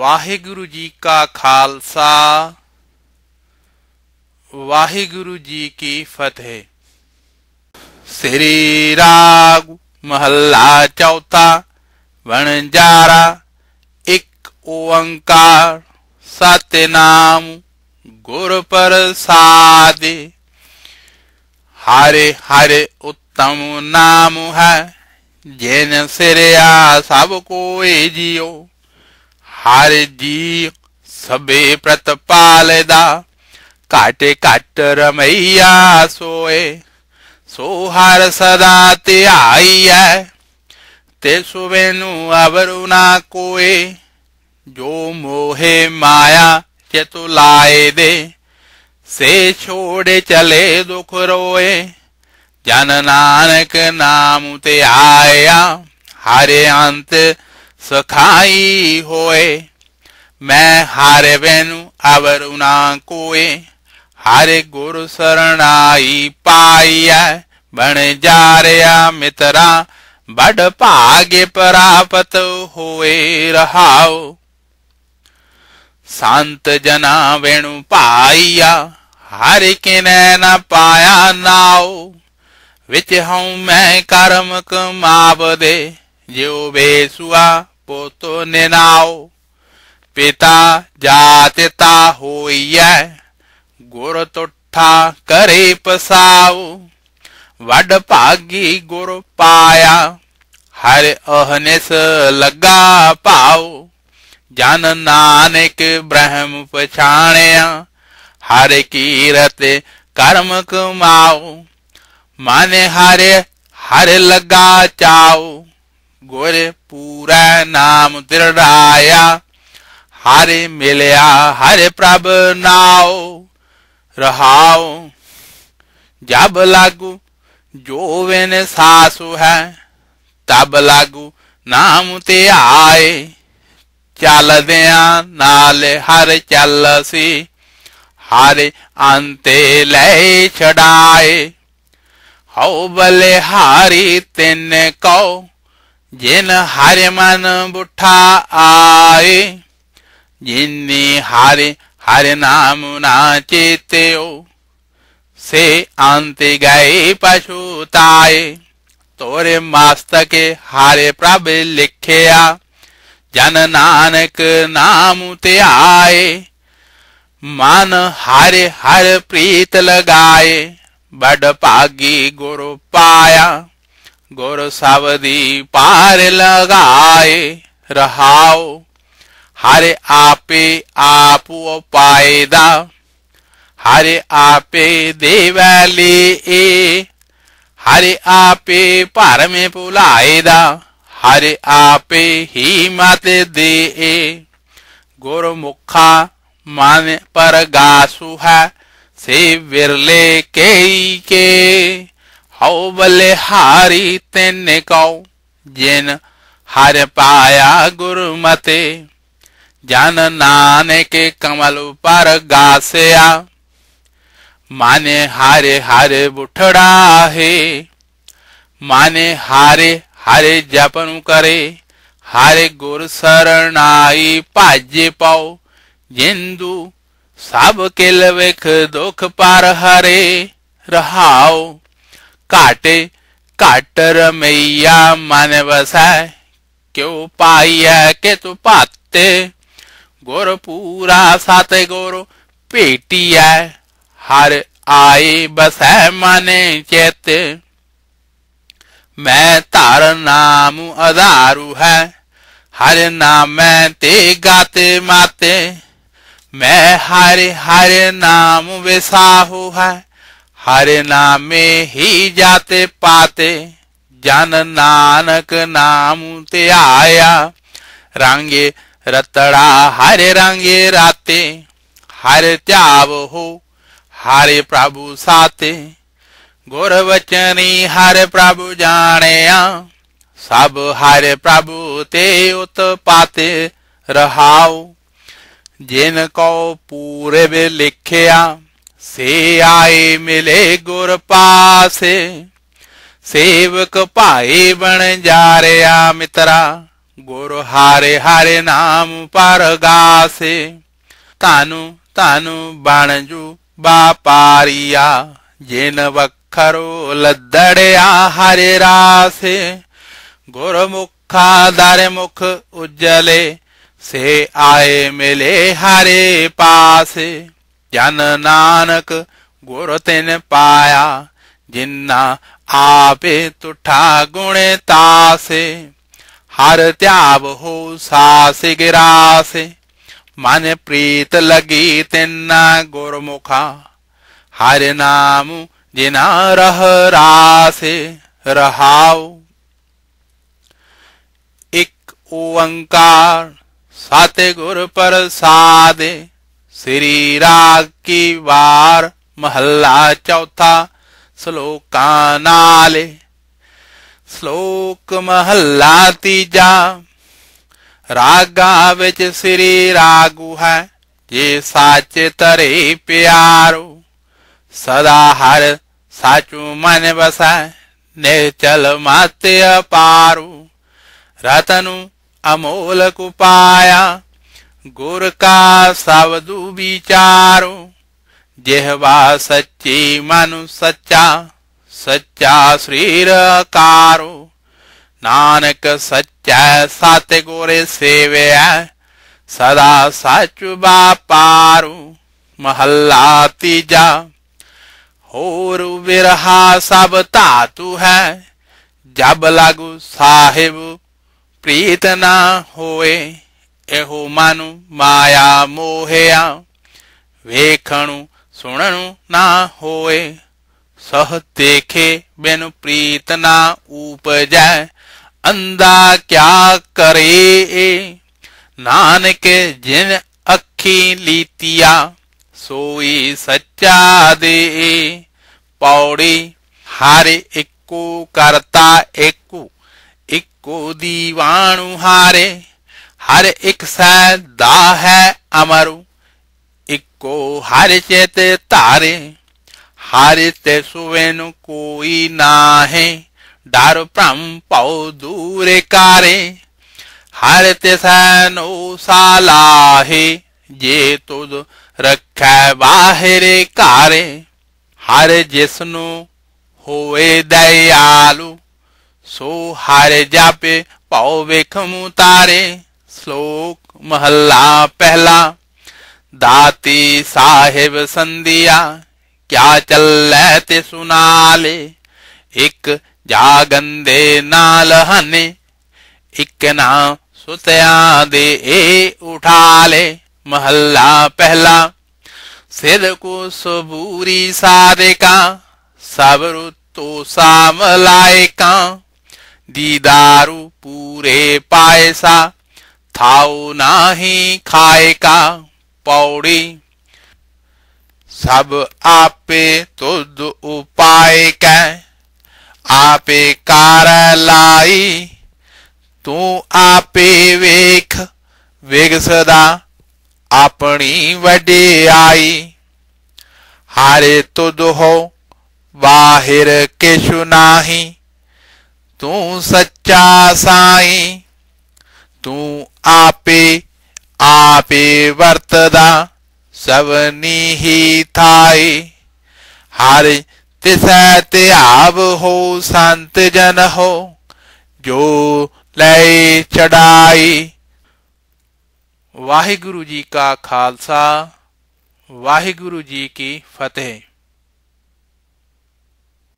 वाहेगुरु जी का खालसा वाहेगुरु जी की फतेह। श्री राग महला चौथा वणजारा। एक ओंकार सतनाम गुर प्रसाद। हरे हरे उत्तम नाम है, जैन सिरया सब कोई जियो। हरि जी सबे प्रतपाल दा, काटे काट रमैया सोए। सो हर सदा त्याई है, ते सुवेनु अवरु ना कोए। जो मोहे माया के तो लाए दे, से छोड़े चले दुख रोए। जन नानक नाम ते आया, हरे अंत सखाई होए। मैं हारे बेनु अवर उना कोए, हारे गुरु शरणाई पाइया। बन जा रया मित्रा बड़ भाग्य प्राप्त होए। रहाओ संत जना वेणु पाइया, हरि किने न पाया नाओ। विच हूं मैं कर्म कमाव दे, ज्यो बेसुआ पोतो निनाओ। पिता जातिता होइए, गुरु तुठा करे पसाओ। वड भागी गुरु पाया, हर अहनिस लगा पाओ। जन नानक ब्रह्म पछाणया, हर कीरत कर्म कमाओ। माने हरे हर लगा चाओ, गुर पूरा नाम तिरड़ाया। हरे मिलया हरे प्रभ नाओ। रहाओ जब लागू जो विन सासु है, तब लागू नाम ते आए। चल दया नाल हर चल सी, हरे अंते ले छड़ाए। हऊ बले हारी तिन कौ, जिन हरि मन बुठा आए। जिन्नी हरि हरि नाम ना चेत्यो, से अंत गए पछुताए। तोरे मस्तक हरि प्रभ लिखया, जन नानक नाम ते आए। मन हरि हर प्रीत लगाए, बड़ भागी गुरु पाया। गुरु सावधी पार लगाए। रहाओ हरे आपे आप पायदा, हरे आपे देवले ए। हरे आपे पार में पुलायदा, हरे आपे ही मत दे ए। गुरु मुखा मान पर गासु है, से विरले के हऊ बले हारी तिन कौ। जिन हर पाया गुरुमते, जन नानक कमल पर गासया। माने हरे हरे बुठड़ा है, माने हरे हरे जपनु करे। हरे गुरु शरणाई भाजे पाओ, जिंदु सब किल विख दुख पर हरे। रहाओ काटे काट रमैया मन बसै, क्यों पाइया के तू पाते। गुरु पूरा सात गुरु पेटिया, हर आए बसै मने चेत। मैं तार नाम आधारू है, हर नाम ते गाते माते। मैं हर हर नाम विसाहु है, हरे नामे ही जाते पाते। जन नानक नाम ते आया, रंगे रतड़ा हरे रंगे राते। हरे त्याव हो हरे प्रभु साते, गुर वचनी हरे प्रभु जानेया। सब हरे प्रभु ते उत पाते। रहाओ जिन को पूरब लिखया, से आए मिले गुर पासे। सेवक भाई बन जा रया मित्रा, गुरु हारे हारे नाम पर गासे, तानु तानु बाणजू बापारिया, जेन वखरो लदड़िया हरे रासे, गुरु मुखा दारे मुख उज्जले, से आए मिले हरे पासे, जन नानक गुरु तिन पाया, जिन्ना आपे तुठा गुणे तासे, हर त्याव हो सासे गिरासे, मन प्रीत लगी तिन्ना गुरमुखा, हर नाम जिना रह रासे, रहाओ एक ओंकार सतगुर प्रसादे, श्री राग की वार महल्ला चौथा श्लोका नाले। श्लोक महला तीजा रागा विच श्री रागु है, जे साच तरे प्यारो, सदा हर साचु मन बसै, निचल माते अपारू, रतनु अमोल कुपाया, गुर का सावधु विचारो, जेहवा सच्ची मनु सच्चा, सच्चा श्रीर कारो, नानक सच्चा साते गोरे सेवे है, सदा साचु बापारू। महला तीजा होर विरहा सब तातु है, जब लागू साहिब प्रीत ना होए, एहो मनु माया मोहया, वेखणु सुननु ना होए, सह देखे बिनु प्रीत ना उपजै, अंधा क्या करे ए, नानक जिन अखी लीतिया, सोई सच्चा दे ए, पौड़ी हारे एको करता एको, एको दीवाणु हारे, हर एक सदा है अमरु, एको हर चेत तारे, हारे ते सुवेनु कोई नाहे, डर भ्रम पौ दूर कारे, हारे ते सैनो सालाहे, जे तुद रखे बाहरे कारे, हर जिसनु होए दयालु, सो हारे जापे पौ वेखमु तारे। श्लोक महला पहला। दाती साहिब संधिया, क्या चल्लै ते सुनाले, इक जागंदे नाल हने, इक ना सुत्या दे ए उठाले। महला पहला। सिर को सबूरी सादे का, सबरु तो सामलाए का, दीदारू पूरे पाए सा, थाओ नाही खाए का, पौड़ी सब आपे तुद उपाय कै, आपे कार लाई, तू आपे वेख विगसदा अपनी वडियाई, हारे तुद हो बाहिर किछु नाही, तू सच्चा साई, तू आपे आपे वर्तदा, सबनी ही थाई, हर तिसै त्याव हो संत जन हो, जो लय चढ़ाई। वाहिगुरु जी का खालसा, वाहिगुरु जी की फतेह।